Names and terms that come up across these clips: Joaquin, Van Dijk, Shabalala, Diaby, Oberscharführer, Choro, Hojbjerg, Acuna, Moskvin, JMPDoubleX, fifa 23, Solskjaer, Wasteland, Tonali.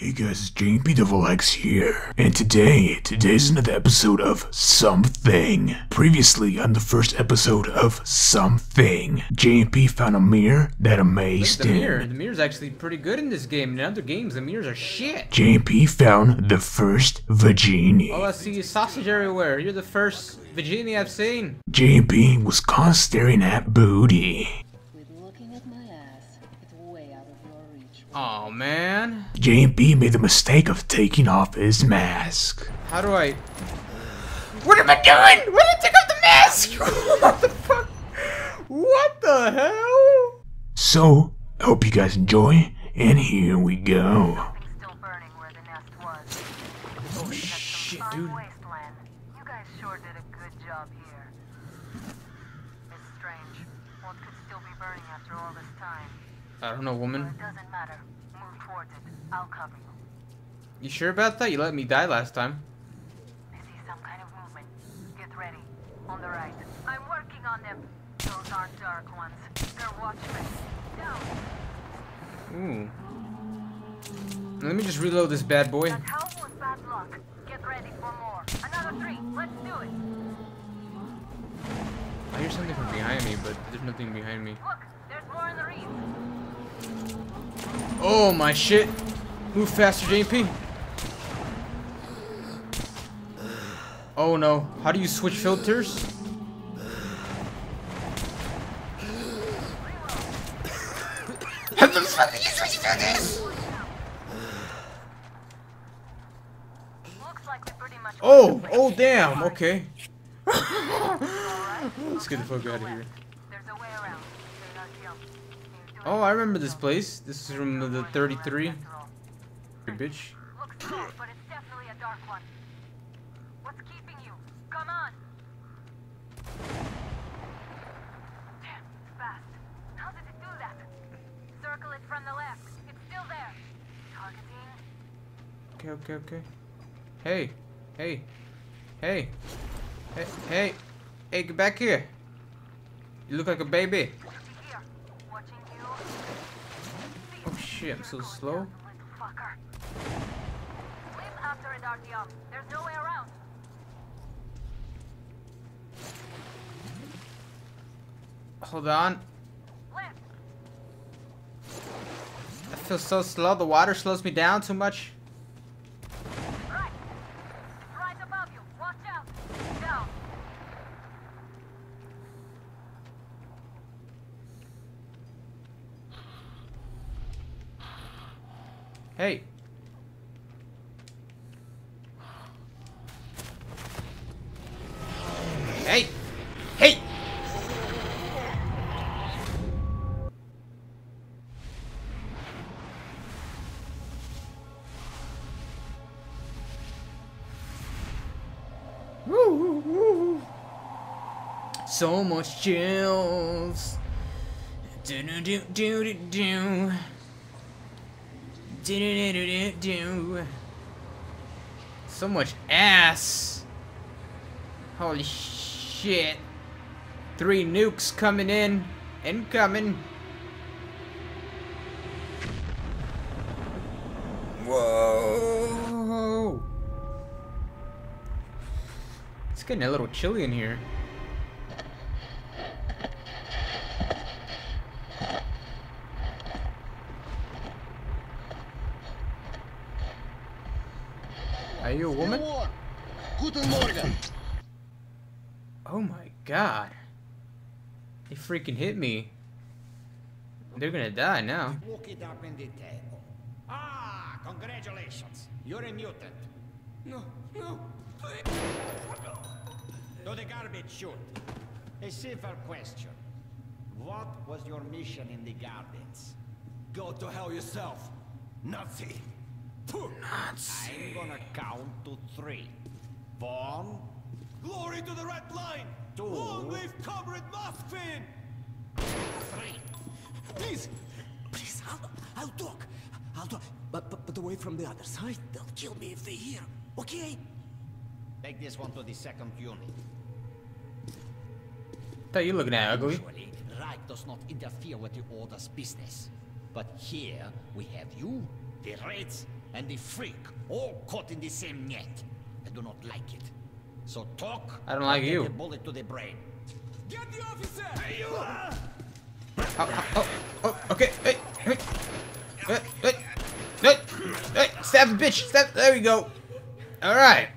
Hey guys, it's JMPDoubleX here, and today's another episode of Something. Previously, on the first episode of Something, JMP found a mirror that amazed him. The mirror's actually pretty good in this game. In other games, the mirrors are shit. JMP found the first Virginie. Oh, I see sausage everywhere. You're the first Virginie I've seen. JMP was caught staring at booty. Oh man. JMP made the mistake of taking off his mask. How do I... What am I doing? Why did I take off the mask? What the fuck? What the hell? So, I hope you guys enjoy, and here we go. Still burning where the nest was. Oh shit, dude. Wasteland. You guys sure did a good job here. It's strange. What could still be burning after all this time? I don't know, woman. It doesn't matter. Move towards it. I'll cover you. You sure about that? You let me die last time. I see some kind of movement. Get ready. On the right. I'm working on them. Those aren't dark ones. They're watchmen. Down. Ooh. Let me just reload this bad boy. That house was bad luck. Get ready for more. Another three. Let's do it. I hear something from behind me, but there's nothing behind me. Look, there's more in the reeds. Oh my shit! Move faster, JMP! Oh no, how do you switch filters? How the fuck do you switch filters? Oh! Oh damn! Okay. Let's get the fuck out of here. Oh, I remember this place. This is room the 33. Bitch. Looks cool, but it's definitely a dark one. What's keeping you? Come on. Damn, it's fast. How did it do that? Circle it from the left. It's still there. Targeting. Okay. Hey, get back here. You look like a baby. Shit, I'm so slow. Hold on. I feel so slow. The water slows me down too much. Right above you. Watch out. Down. Hey. Hey. Woo. So much chills. Do. So much ass. Holy shit. 3 nukes coming in. Incoming. Whoa. It's getting a little chilly in here. Are you a woman? Oh my god. They freaking hit me. They're gonna die now. Ah, congratulations. You're a mutant. No. To the garbage chute. A simple question. What was your mission in the gardens? Go to hell yourself. Nazi. I'm gonna count to 3. 1. Glory to the red line! 2. Long live Comrade Moskvin! 3. Please, I'll talk. But away from the other side. They'll kill me if they hear. Okay? Take this one to the 2nd unit. That you looking at, ugly? Usually, right does not interfere with the order's business. But here we have you, the Reds, and the freak all caught in the same net. I do not like it. So talk. I don't like you. Get a bullet to the brain. Get the officer. Hey, you. Oh, okay. Hey, stab the bitch. Stab. There we go. All right.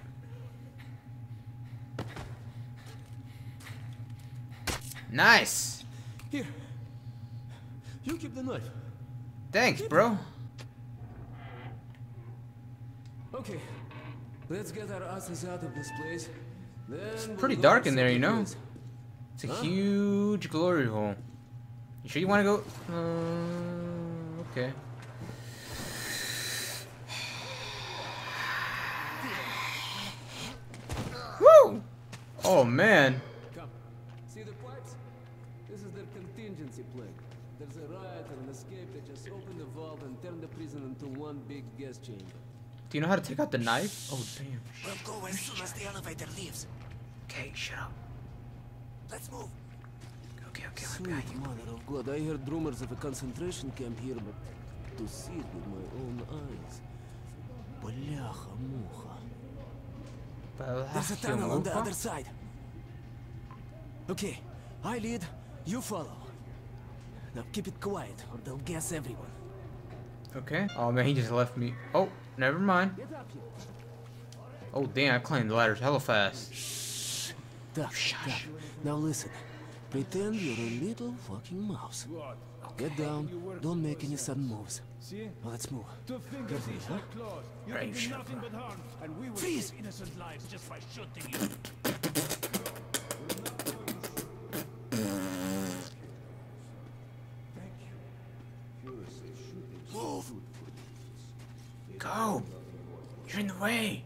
Nice. Here. You keep the knife. Thanks, bro. Okay. Let's get our asses out of this place. Then it's pretty dark in there, you know. It's a huge glory hole. You sure you want to go? Okay. Woo! Oh man. Come. See the pipes? This is their contingency plan. There's a riot and an escape that just opened the vault and turned the prison into one big gas chamber. Do you know how to take out the knife? Oh damn. We'll go as soon as the elevator leaves. Okay, shut up. Let's move. Okay, I'm behind you. Mother of God, I heard rumors of a concentration camp here, but to see it with my own eyes. Blah-ha-muha. There's a tunnel on the other side. Okay, I lead, you follow. Now keep it quiet, or they'll guess everyone. Okay. Oh man, he just left me. Oh, never mind. Oh damn, I climbed the ladders hella fast. Shh. Duck. Now listen. Pretend you're a little fucking mouse. Okay. Get down. Don't make any sudden moves. Well, let's move. Carefully, huh? Right, sure. Freeze! Go! You're in the way!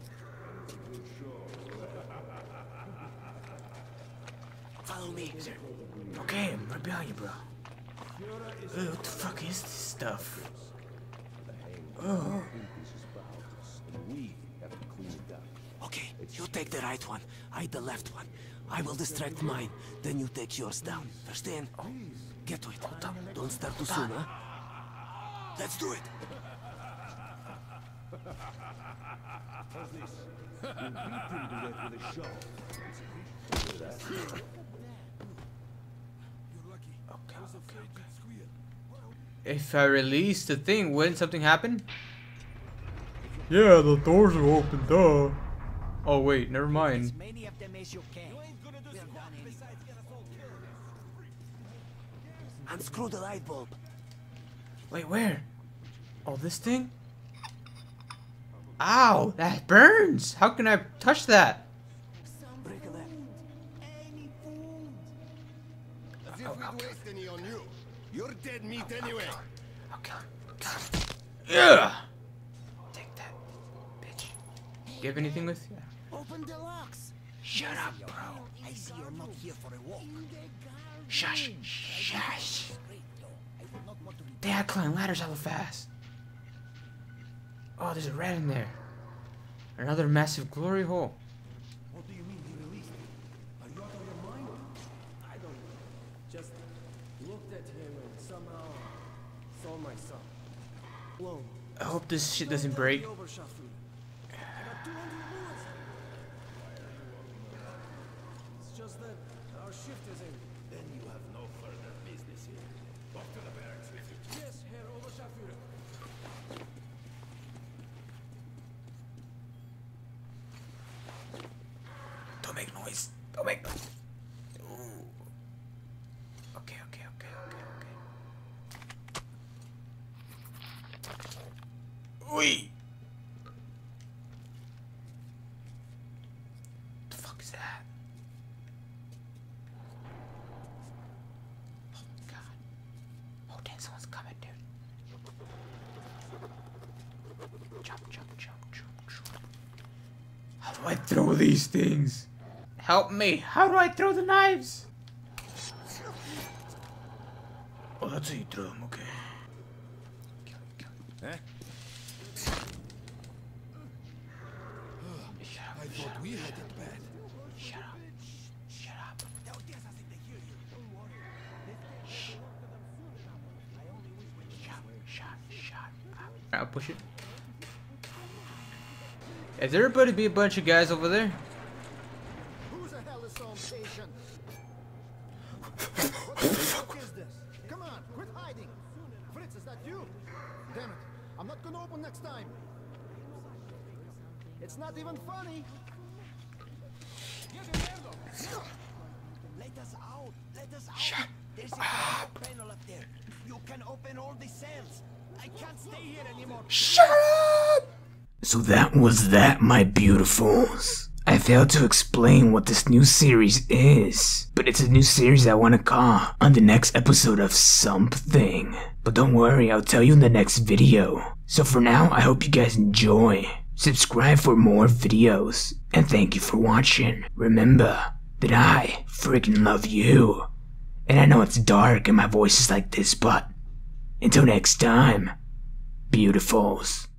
Follow me, sir. Okay, I'm right behind you, bro. Ugh, what the fuck is this stuff? Ugh. Okay, you take the right one, I the left one. I will distract mine, then you take yours down. Understand? Oh. Get to it. Don't start too soon, huh? Let's do it! Okay. If I release the thing, wouldn't something happen? Yeah, the doors are open, duh. Oh wait, never mind. Unscrew the light bulb. Wait, where? Oh, this thing? Ow, that burns! How can I touch that? Break a leg. As if we waste any on you. You're dead meat anyway. I'll kill him. Yeah! Take that, bitch. Do you have anything with you? Open the locks! Shut up, bro. I see you're not here for a walk. Shush. Damn, I climb ladders hella fast. Oh, there's a rat in there. Another massive glory hole. What do you mean you released me? Are you out of your mind? I don't know. Just looked at him and somehow saw myself. Blown. I hope this shit doesn't break. It's just that our shift is in. Then you have no further business here. Back to the barracks with you. Yes, Herr Oberscharführer. Don't make noise. Ooh. Okay. Oi! What the fuck is that? Oh my god. Oh damn, someone's coming, dude. Jump. How do I throw these things? Help me! How do I throw the knives? Oh, that's how you throw them, okay. Kill. Eh? Shut up. I thought we had it bad. Shut up. Shut up. I'll push it. Is there about to be a bunch of guys over there? Who the hell is so patient? What the fuck is this? Come on, quit hiding. Fritz, is that you? Damn it. I'm not gonna open next time. It's not even funny. Let us out. Let us out. There's a panel up there. You can open all the cells. I can't stay here anymore. Shut up! So that was that, my beautifuls. I failed to explain what this new series is, but it's a new series I want to call on the next episode of something. But don't worry, I'll tell you in the next video. So for now, I hope you guys enjoy. Subscribe for more videos, and thank you for watching. Remember that I freaking love you. And I know it's dark and my voice is like this, but until next time, beautifuls.